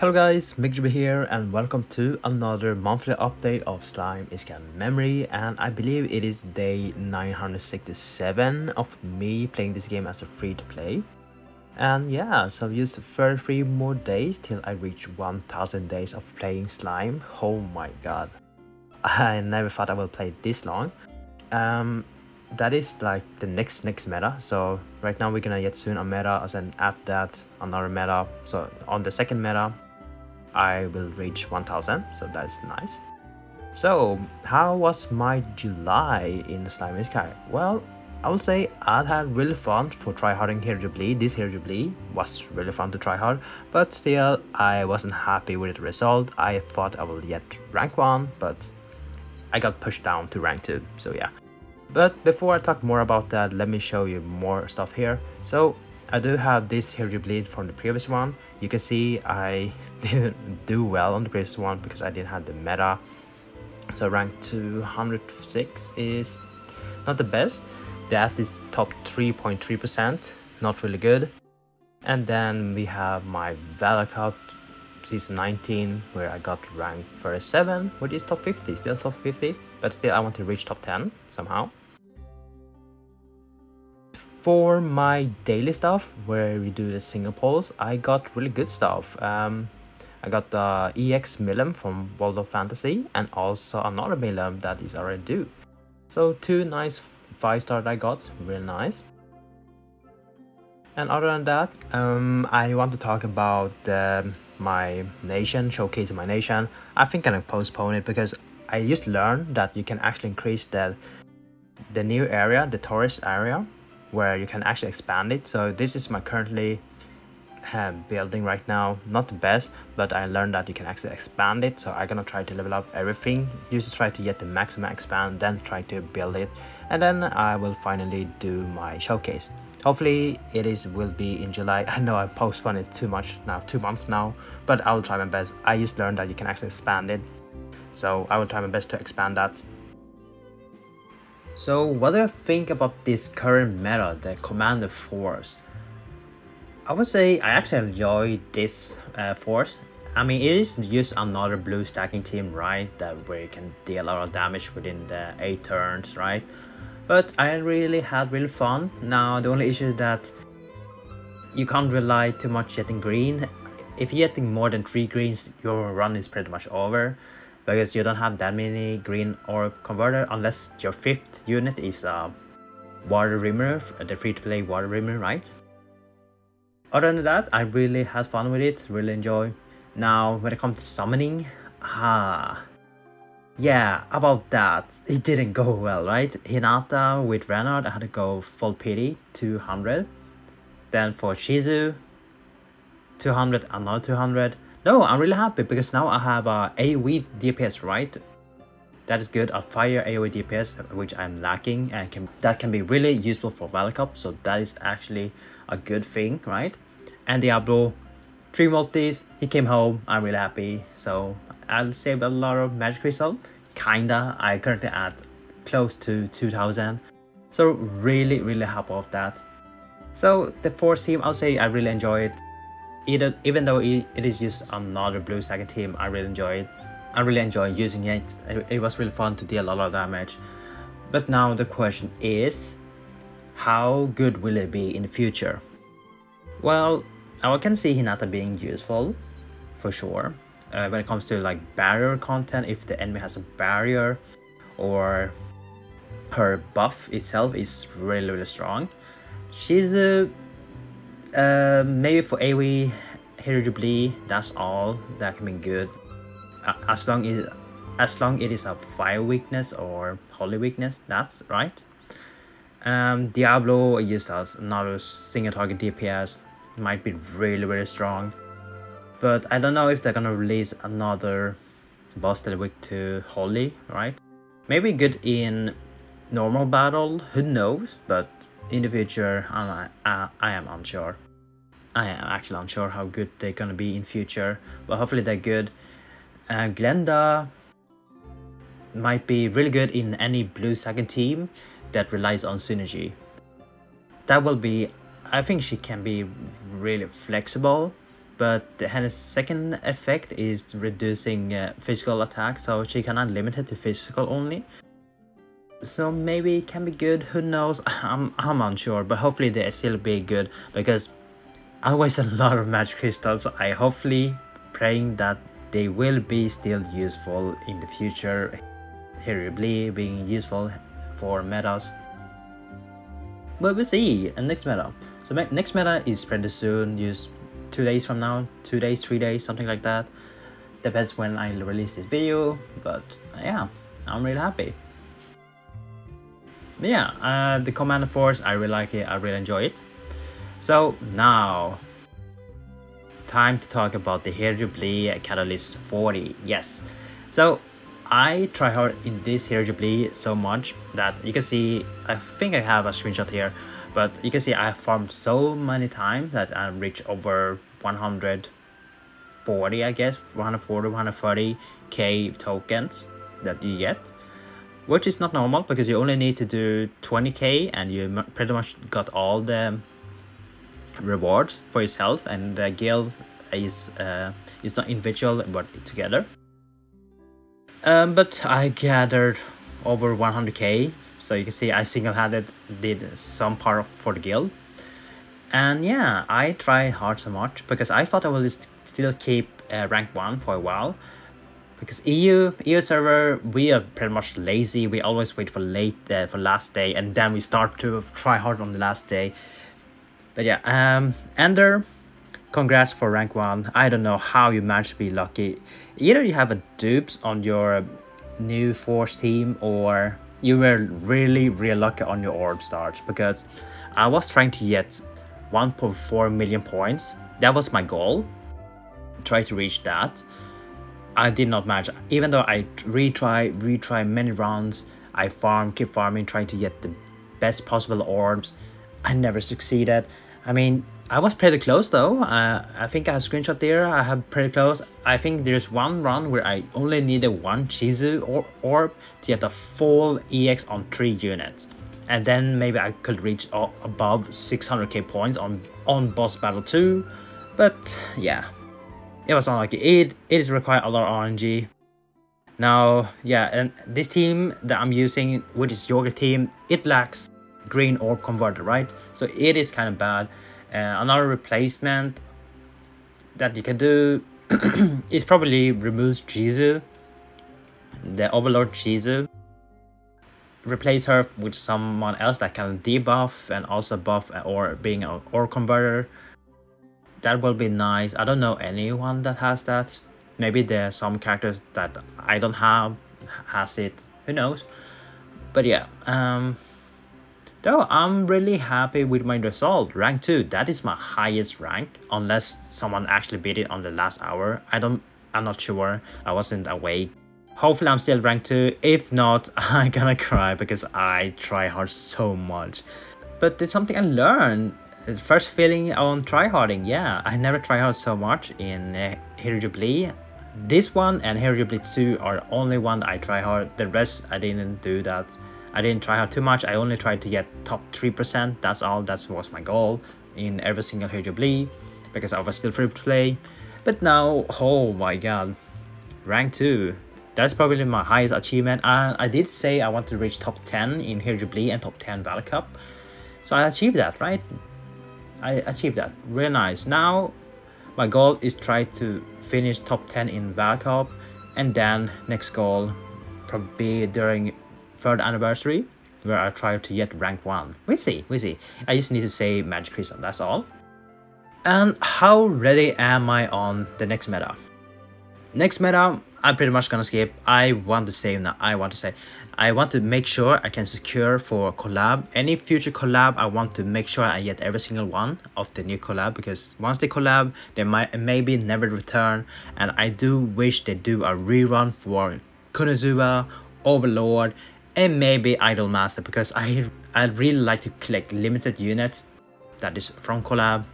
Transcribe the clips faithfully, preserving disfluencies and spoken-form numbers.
Hello guys, MikuChibi here and welcome to another monthly update of Slime Isekai Memory, and I believe it is day nine hundred sixty-seven of me playing this game as a free-to-play. And yeah, so I've used thirty-three more days till I reach one thousand days of playing Slime. Oh my god, I never thought I would play this long. Um, that is like the next next meta, so right now we're gonna get soon a meta, and then after that another meta, so on the second meta I will reach one thousand, so that's nice. So how was my July in Slime Isekai? Well, I would say I had really fun for tryharding Hero Jubilee. This Hero Jubilee was really fun to tryhard, but still I wasn't happy with the result. I thought I will get rank one, but I got pushed down to rank two, so yeah. But before I talk more about that, let me show you more stuff here. So I do have this Hero Jubilee from the previous one. You can see I didn't do well on the previous one because I didn't have the meta. So rank two hundred six is not the best. That is top three point three percent, not really good. And then we have my Valor Cup season nineteen, where I got rank thirty-seven, which is top fifty, still top fifty, but still I want to reach top ten somehow. For my daily stuff, where we do the single polls, I got really good stuff. Um, I got the E X Millem from World of Fantasy, and also another Millem that is already due. So two nice five star that I got, really nice. And other than that, um, I want to talk about uh, my nation, showcase my nation. I think I'm gonna postpone it because I just learned that you can actually increase the, the new area, the tourist area, where you can actually expand it. So this is my currently uh, building right now. Not the best, but I learned that you can actually expand it. So I'm gonna try to level up everything. Just try to get the maximum expand, then try to build it. And then I will finally do my showcase. Hopefully it is will be in July. I know I postponed it too much now, two months now, but I will try my best. I just learned that you can actually expand it, so I will try my best to expand that. So what do you think about this current meta, the Commander Force? I would say I actually enjoy this uh, force. I mean, it is just another blue stacking team, right? That where you can deal a lot of damage within the eight turns, right? But I really had really fun. Now the only issue is that you can't rely too much getting green. If you're getting more than three greens, your run is pretty much over, because you don't have that many green orb converter unless your fifth unit is a water remover, the free-to-play water remover, right? Other than that, I really had fun with it, really enjoy. Now when it comes to summoning, ah. Yeah, about that, it didn't go well, right? Hinata with Renard, I had to go full pity, two hundred. Then for Shizue, two hundred, another two hundred. No, I'm really happy because now I have a AoE D P S, right? That is good, a fire AoE D P S, which I'm lacking, and can, that can be really useful for Valor Cup, so that is actually a good thing, right? And Diablo, three multis, he came home, I'm really happy, so I'll save a lot of magicrystal, kinda. I currently at close to two thousand, so really really happy of that. So the force team, I'll say I really enjoy it. Either, even though it, it is just another blue stacking team, I really enjoy it. I really enjoy using it. it. It was really fun to deal a lot of damage. But now the question is, how good will it be in the future? Well, I can see Hinata being useful, for sure. Uh, when it comes to like barrier content, if the enemy has a barrier, or her buff itself is really really strong. She's a uh, uh, maybe for AoE Hero Jubilee, that's all that can be good, uh, as long as as long it is a fire weakness or holy weakness, that's right. Um, Diablo used as another single target D P S, might be really really strong. But I don't know if they're gonna release another boss that week to Holy, right? Maybe good in normal battle, who knows? But in the future, I'm, I, I am unsure. I am actually unsure how good they're gonna be in future. But hopefully they're good. Uh, Glenda might be really good in any blue second team that relies on synergy. That will be, I think she can be really flexible. but her second effect is reducing uh, physical attack, so she cannot limit it to physical only. So maybe it can be good, who knows, I'm, I'm unsure, but hopefully they'll still be good, because I waste a lot of magicrystals, so I hopefully praying that they will be still useful in the future, Hero Jubilee being useful for metas. But we'll see, and next meta. So next meta is pretty soon, use two days from now, two days, three days, something like that. Depends when I release this video, but yeah, I'm really happy. But yeah, uh, the Commander Force, I really like it, I really enjoy it. So now, time to talk about the Hero Jubilee Catalyst forty, yes. So I try hard in this Hero Jubilee so much that you can see, I think I have a screenshot here, but you can see I farmed so many times that I reached over one hundred forty, I guess, one hundred forty, one hundred thirty K tokens that you get. Which is not normal, because you only need to do twenty K and you pretty much got all the rewards for yourself, and the guild is uh, it's not individual but together. Um, but I gathered over one hundred K, so you can see I single-handed did some part of, for the guild. And yeah, I tried hard so much because I thought I will still keep uh, rank one for a while. Because E U E U server, we are pretty much lazy. We always wait for late uh, for last day, and then we start to try hard on the last day. But yeah, um, Ender, congrats for rank one. I don't know how you managed to be lucky. Either you have a dupes on your new force team, or you were really really lucky on your orb stars. Because I was trying to get one point four million points. That was my goal. Try to reach that. I did not match, even though I retry, retry many rounds, I farm, keep farming, trying to get the best possible orbs. I never succeeded. I mean, I was pretty close though. Uh, I think I have a screenshot there, I have pretty close. I think there's one round where I only needed one Shizue or orb to get a full E X on three units. And then maybe I could reach above six hundred K points on, on boss battle two, but yeah. It was unlucky. It it is required a lot of R N G. Now, yeah, and this team that I'm using, which is Yoga team, it lacks green orb converter, right? So it is kind of bad. Uh, another replacement that you can do is probably removes Shizue, the Overlord Shizue. Replace her with someone else that can debuff and also buff or being an orb converter. That will be nice. I don't know anyone that has that. Maybe there are some characters that I don't have has it. Who knows? But yeah. Um, though I'm really happy with my result. Rank two. That is my highest rank. Unless someone actually beat it on the last hour. I don't. I'm not sure. I wasn't awake. Hopefully I'm still rank two. If not, I'm gonna cry because I try hard so much. But there's something I learned. First feeling on tryharding, yeah, I never tryhard so much in uh, Hero Jubilee. This one and Hero Jubilee two are the only one that I tryhard. The rest I didn't do that. I didn't tryhard too much. I only tried to get top three percent. That's all. That was my goal in every single Hero Jubilee because I was still free to play. But now, oh my god, rank two. That's probably my highest achievement. Uh, I did say I want to reach top ten in Hero Jubilee and top ten Valor Cup. So I achieved that, right? I achieved that, really nice. Now my goal is try to finish top ten in Valor Cup, and then next goal probably during third anniversary where I try to get rank one. We see, we see. I just need to say magicrystal, that's all. And how ready am I on the next meta? Next meta, I'm pretty much gonna skip. I want to save now. I want to say, I want to make sure I can secure for collab. Any future collab, I want to make sure I get every single one of the new collab, because once they collab, they might maybe never return. And I do wish they do a rerun for Konosuba, Overlord, and maybe Idolmaster, because I I really like to collect limited units that is from collab.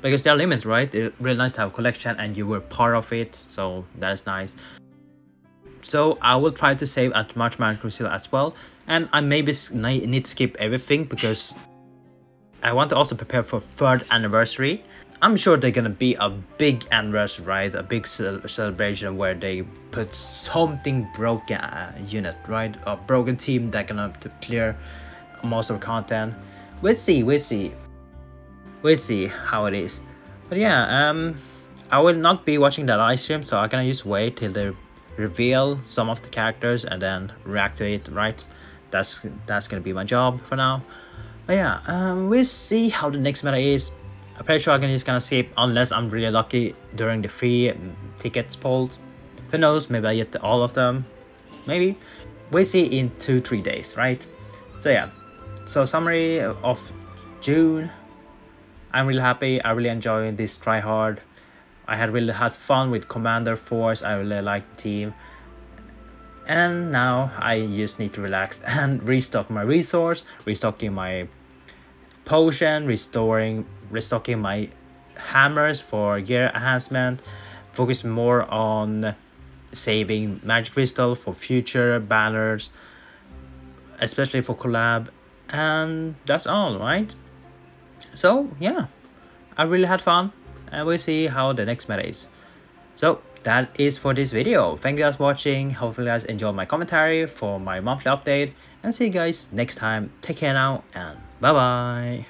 Because they are limited, right? It's really nice to have a collection and you were part of it, so that is nice. So I will try to save as much magicrystal as well, and I maybe need to skip everything because I want to also prepare for third anniversary. I'm sure they're gonna be a big anniversary, right? A big ce celebration where they put something broken uh, unit, right? A broken team that gonna clear most of the content. We'll see, we'll see. We'll see how it is. But yeah, um, I will not be watching the live stream, so I can just wait till they reveal some of the characters and then react to it, right? That's that's gonna be my job for now. But yeah, um, we'll see how the next meta is. I'm pretty sure I can just kind of skip unless I'm really lucky during the free tickets polls. Who knows, maybe I get all of them. Maybe. We'll see in two, three days, right? So yeah. So summary of June. I'm really happy. I really enjoyed this try hard. I had really had fun with Commander Force. I really liked the team. And now I just need to relax and restock my resource, restocking my potion, restoring restocking my hammers for gear enhancement, focus more on saving magicrystal for future banners, especially for collab, and that's all, right? So yeah, I really had fun, and we'll see how the next meta is. So that is for this video. Thank you guys for watching. Hopefully you guys enjoyed my commentary for my monthly update, and see you guys next time. Take care now, and bye bye.